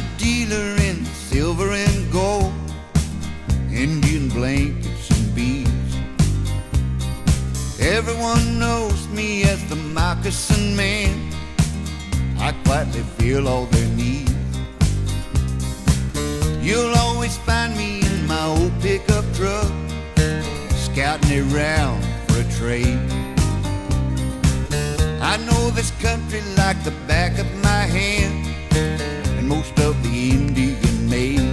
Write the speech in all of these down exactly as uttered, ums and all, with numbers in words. a dealer in silver and gold, Indian blankets and beads. Everyone knows me as the moccasin man. I quietly feel all their needs. You'll always find me in my old pickup truck, scouting around for a trade. I know this country like the back of my hand, and most of the Indian maid.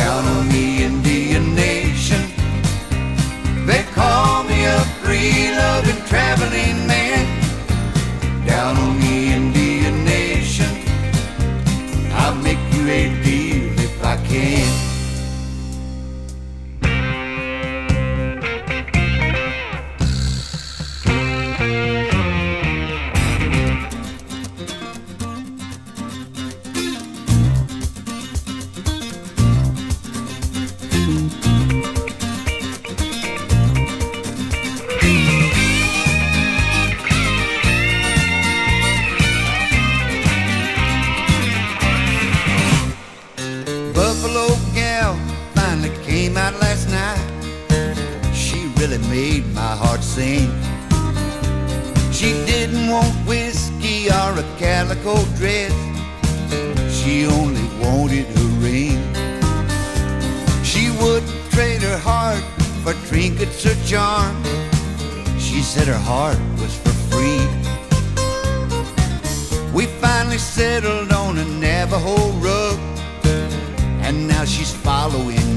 Down on the Indian Nation, they call me a free-loving traveling man. Down on the Indian Nation, I'll make you a deal if I can. Buffalo gal finally came out last night. She really made my heart sing. She didn't want whiskey or a calico dress, she only wanted her ring. She would trade her heart for trinkets or charms. She said her heart was for free. We finally settled on a Navajo rug, and now she's following